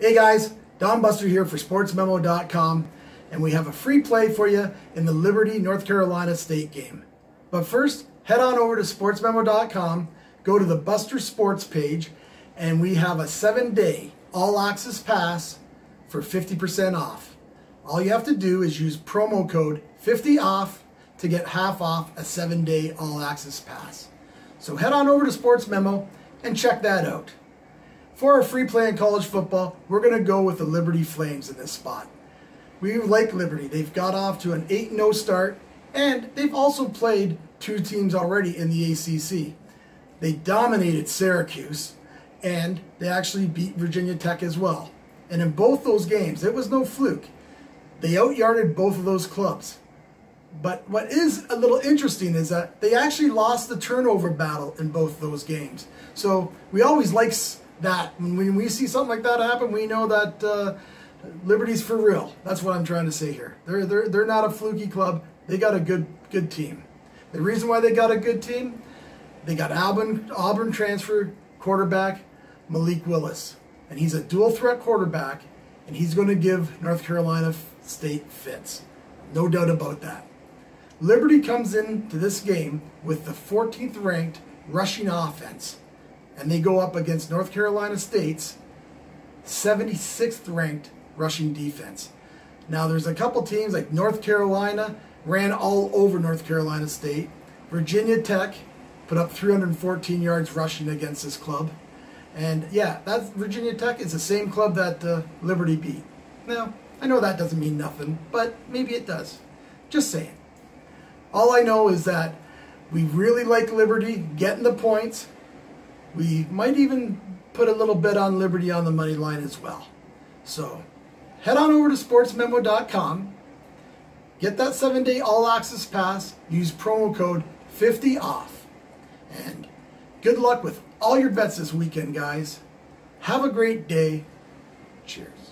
Hey guys, Don Buster here for sportsmemo.com, and we have a free play for you in the Liberty, North Carolina State game. But first, head on over to sportsmemo.com, go to the Buster Sports page, and we have a 7-day all-access pass for 50% off. All you have to do is use promo code 50OFF to get half off a 7-day all-access pass. So head on over to Sports Memo and check that out. For our free play in college football, we're going to go with the Liberty Flames in this spot. We like Liberty. They've got off to an 8-0 start, and they've also played two teams already in the ACC. They dominated Syracuse, and they actually beat Virginia Tech as well. And in both those games, it was no fluke. They out-yarded both of those clubs. But what is a little interesting is that they actually lost the turnover battle in both those games. So we always like that. When we see something like that happen, we know that Liberty's for real. That's what I'm trying to say here. They're not a fluky club. They got a good team. The reason why they got a good team, they got Auburn transfer quarterback Malik Willis. And he's a dual threat quarterback, and he's going to give North Carolina State fits. No doubt about that. Liberty comes into this game with the 14th ranked rushing offense, and they go up against North Carolina State's 76th ranked rushing defense. Now there's a couple teams like North Carolina ran all over North Carolina State. Virginia Tech put up 314 yards rushing against this club. And yeah, that's Virginia Tech is the same club that Liberty beat. Now, I know that doesn't mean nothing, but maybe it does. Just saying. All I know is that we really like Liberty getting the points. We might even put a little bet on Liberty on the money line as well. So head on over to sportsmemo.com, get that 7-day all-access pass, use promo code 50OFF. And good luck with all your bets this weekend, guys. Have a great day. Cheers.